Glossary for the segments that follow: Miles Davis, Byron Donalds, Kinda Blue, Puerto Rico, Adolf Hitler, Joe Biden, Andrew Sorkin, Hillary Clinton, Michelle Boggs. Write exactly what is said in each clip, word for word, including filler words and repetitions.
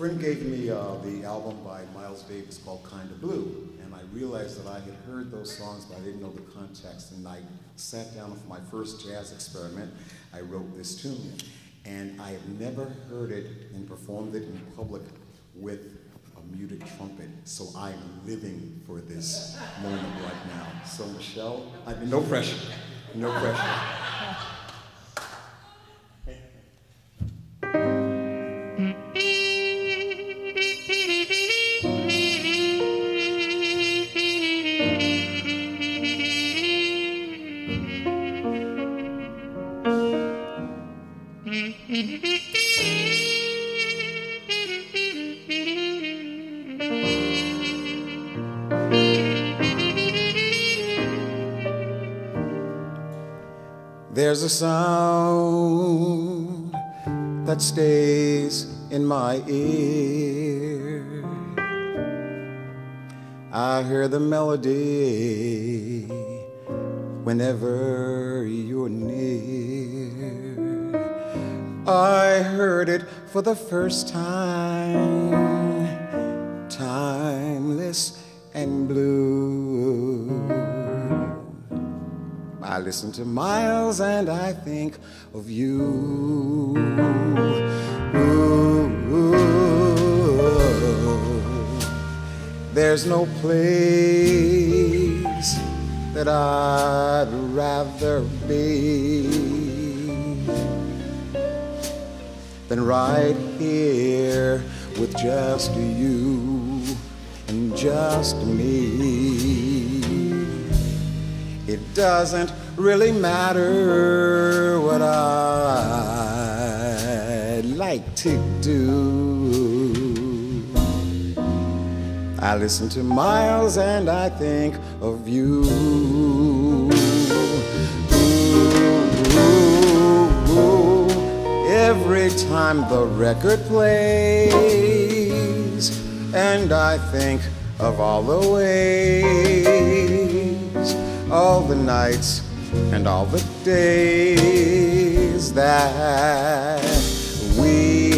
friend gave me uh, the album by Miles Davis called Kinda Blue, and I realized that I had heard those songs, but I didn't know the context, and I sat down for my first jazz experiment. I wrote this tune, and I have never heard it and performed it in public with a muted trumpet, so I'm living for this moment right now. So Michelle, I mean, no pressure, no pressure. There's a sound that stays in my ear. I hear the melody whenever you're near. I heard it for the first time, timeless and blue. I listen to Miles and I think of you. Ooh. There's no place that I'd rather be than right here with just you and just me. It doesn't really matter what I'd like to do. I listen to Miles and I think of you. Ooh, ooh, ooh. Every time the record plays, and I think of all the ways, all the nights and all the days that we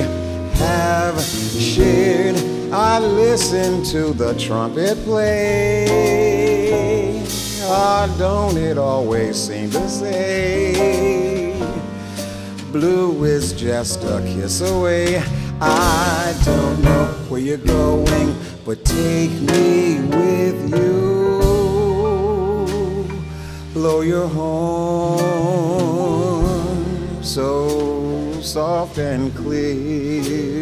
have shared. I listen to the trumpet play. Oh, don't it always seem to say, blue is just a kiss away. I don't know where you're going, but take me with you. Blow your horn so soft and clear.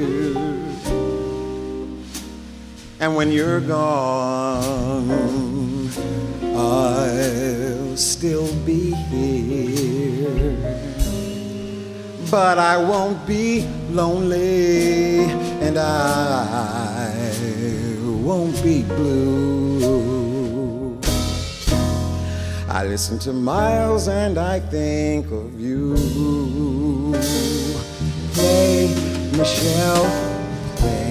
And when you're gone, I'll still be here. But I won't be lonely, and I won't be blue. I listen to Miles and I think of you. Play, Michelle, play.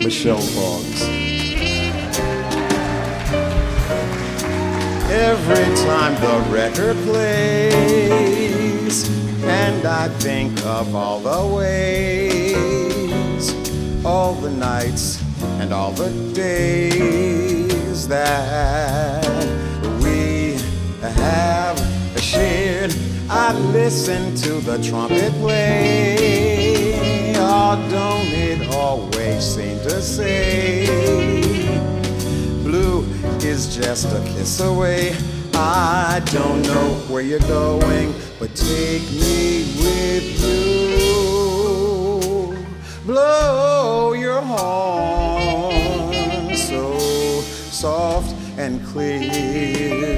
Michelle Boggs. Every time the record plays, and I think of all the ways, all the nights and all the days that not listen to the trumpet play? Or don't it always seem to say, blue is just a kiss away? I don't know where you're going, but take me with you. Blow your horn so soft and clear.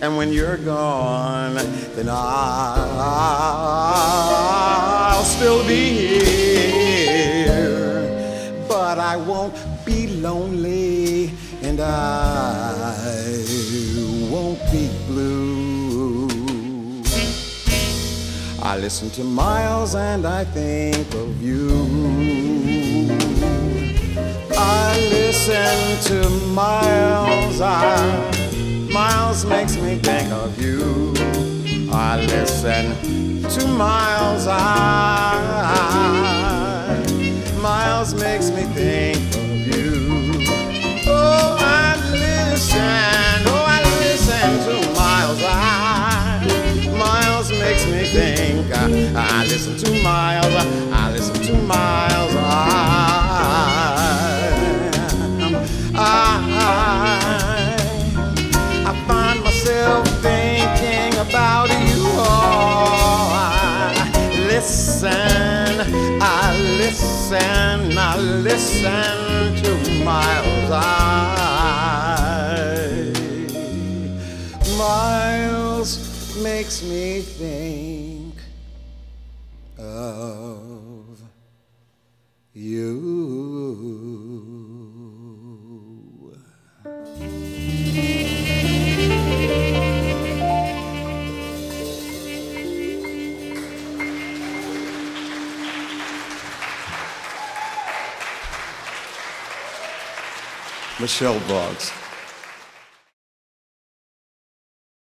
And when you're gone, then I'll still be here. But I won't be lonely, and I won't be blue. I listen to Miles and I think of you. I listen to Miles, I Miles makes me think of you. I listen to Miles, I, Miles makes me think of you. Oh, I listen, oh, I listen to Miles, I, Miles makes me think. I, I listen to Miles, I, I listen to Miles, I, I, I thinking about you. Oh, I listen, I listen, I listen to Miles. I, Miles makes me think of you. Michelle Boggs.